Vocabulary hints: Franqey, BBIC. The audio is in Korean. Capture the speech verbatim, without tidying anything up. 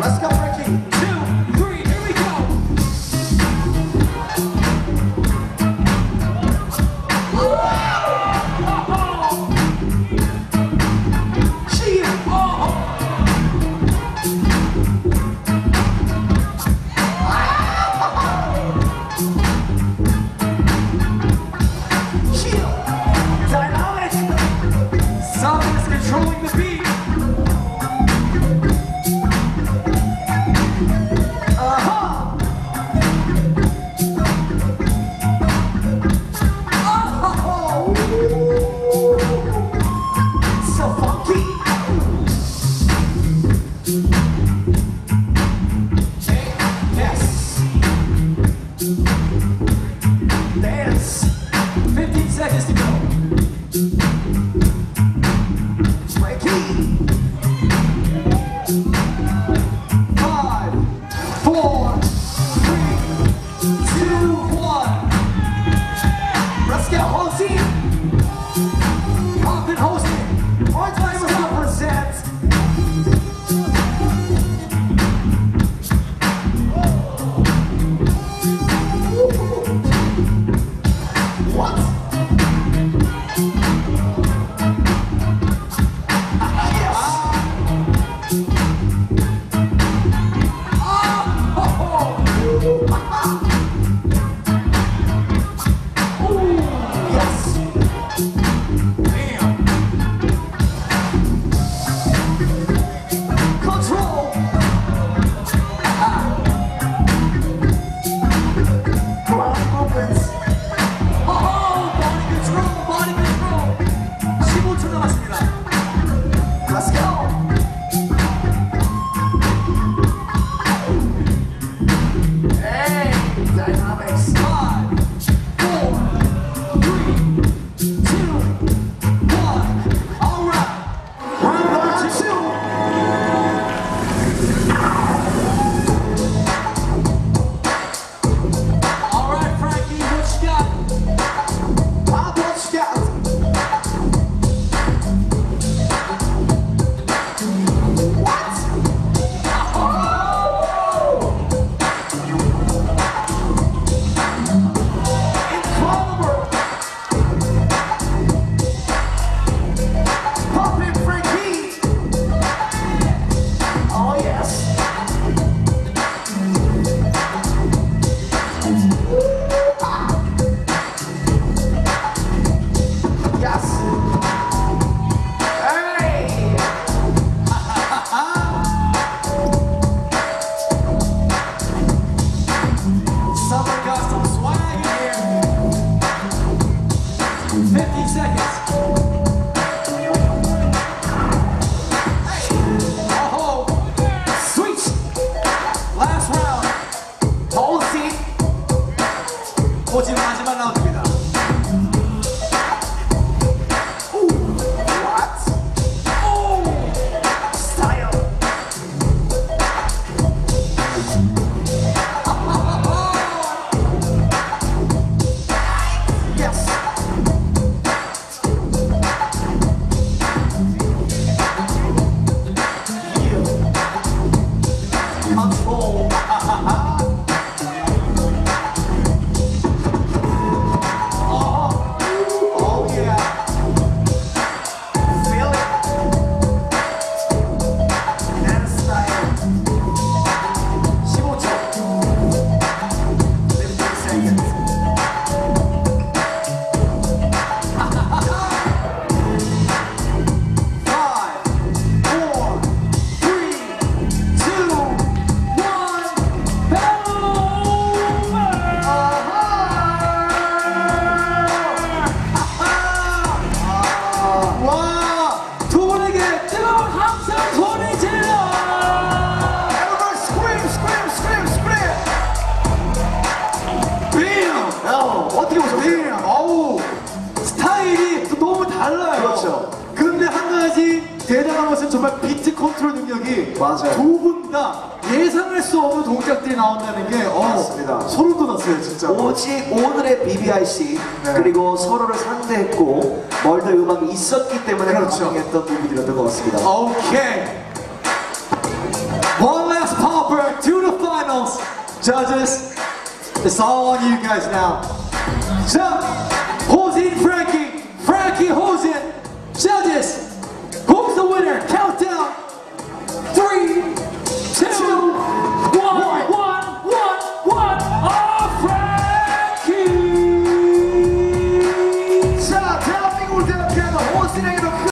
Let's go, Franqey. 대단한 것은 정말 비트 컨트롤 능력이 두 분 다 예상할 수 없는 동작들이 나온다는 게 어, 소름 돋았어요 진짜. 오직 오늘의 비비아이씨 네. 그리고 서로를 상대했고 멀더 음악이 있었기 때문에 가능했던 그렇죠. 부분들이었던 것 같습니다. 오케이. Opera to the finals. Judges, it's all on you guys now. So, who's in Franqey? Franqey, who's in? Judges.